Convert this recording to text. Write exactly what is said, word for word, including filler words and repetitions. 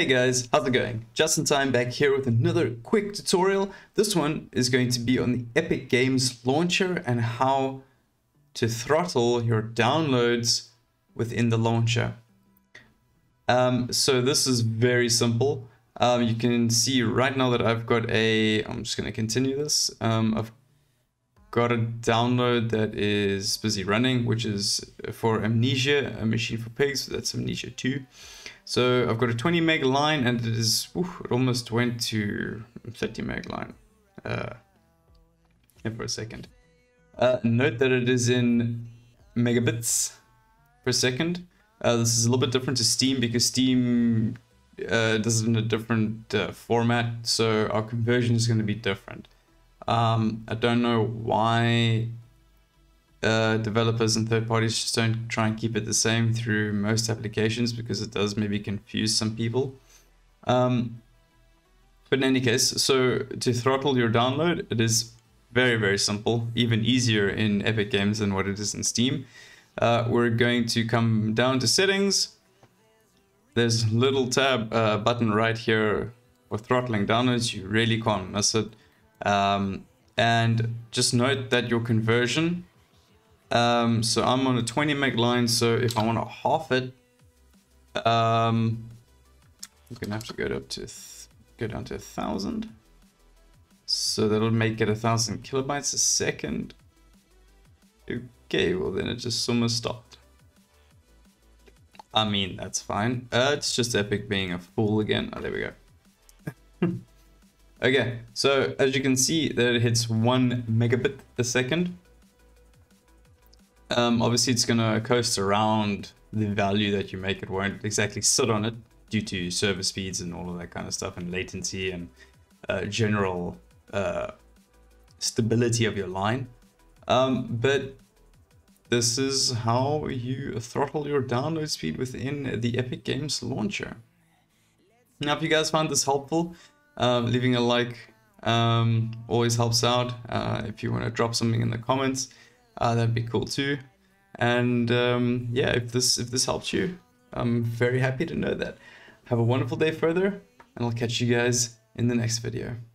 Hey guys, how's it going? Just in time back here with another quick tutorial. This one is going to be on the Epic Games launcher and how to throttle your downloads within the launcher. Um, so this is very simple. Um, you can see right now that I've got a, I'm just going to continue this. Um, I've got a download that is busy running, which is for Amnesia, A Machine for Pigs. That's Amnesia two. So I've got a twenty meg line and it is, oof, it almost went to thirty meg line uh, for a second. Uh, note that it is in megabits per second. Uh, this is a little bit different to Steam because Steam uh, does it in a different uh, format, so our conversion is going to be different. Um, I don't know why uh, developers and third parties just don't try and keep it the same through most applications, because it does maybe confuse some people. Um, but in any case, so to throttle your download, it is very, very simple, even easier in Epic Games than what it is in Steam. Uh, we're going to come down to settings. There's a little tab uh, button right here for throttling downloads. You really can't miss it. Um, and just note that your conversion, um, so I'm on a twenty meg line, so if I want to half it, um, I'm going to have to go up to, go down to a thousand. So that'll make it a thousand kilobytes a second. Okay, well then it just almost stopped. I mean, that's fine. Uh, it's just Epic being a fool again. Oh, there we go. Okay, so as you can see, that it hits one megabit a second. Um, obviously, it's going to coast around the value that you make. It won't exactly sit on it due to server speeds and all of that kind of stuff, and latency and uh, general uh, stability of your line. Um, but this is how you throttle your download speed within the Epic Games launcher. Now, if you guys found this helpful, Uh, leaving a like um, always helps out. Uh, if you want to drop something in the comments, uh, that'd be cool too. And um, yeah, if this if this helps you, I'm very happy to know that. Have a wonderful day further, and I'll catch you guys in the next video.